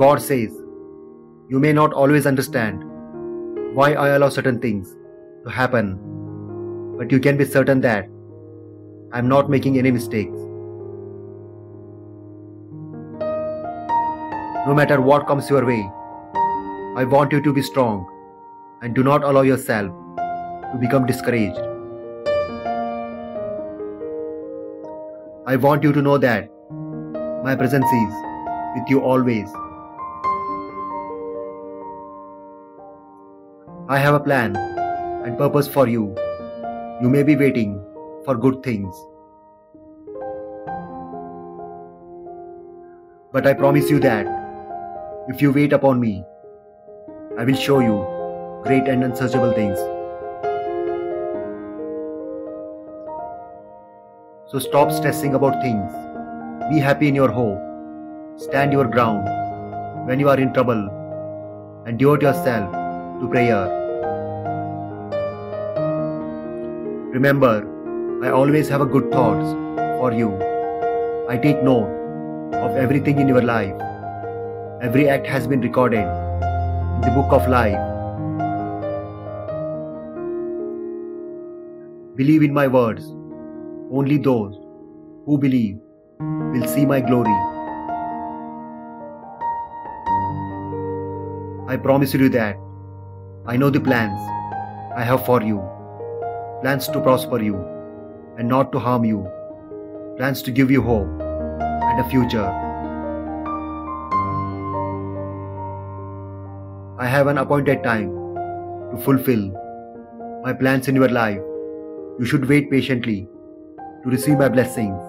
God says, you may not always understand why I allow certain things to happen, but you can be certain that I am not making any mistakes. No matter what comes your way, I want you to be strong and do not allow yourself to become discouraged. I want you to know that my presence is with you always. I have a plan and purpose for you. You may be waiting for good things, but I promise you that if you wait upon me, I will show you great and unsearchable things. So stop stressing about things. Be happy in your hope. Stand your ground when you are in trouble and devote yourself to prayer. Remember, I always have a good thoughts for you. I take note of everything in your life. Every act has been recorded in the book of life. Believe in my words. Only those who believe will see my glory. I promise you that I know the plans I have for you. Plans to prosper you and not to harm you. Plans to give you hope and a future. I have an appointed time to fulfill my plans in your life. You should wait patiently to receive my blessings.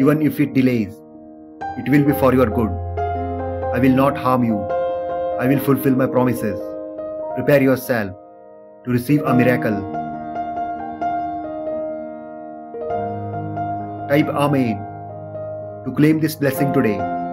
Even if it delays, it will be for your good. I will not harm you. I will fulfill my promises. Prepare yourself to receive a miracle. Type Amen to claim this blessing today.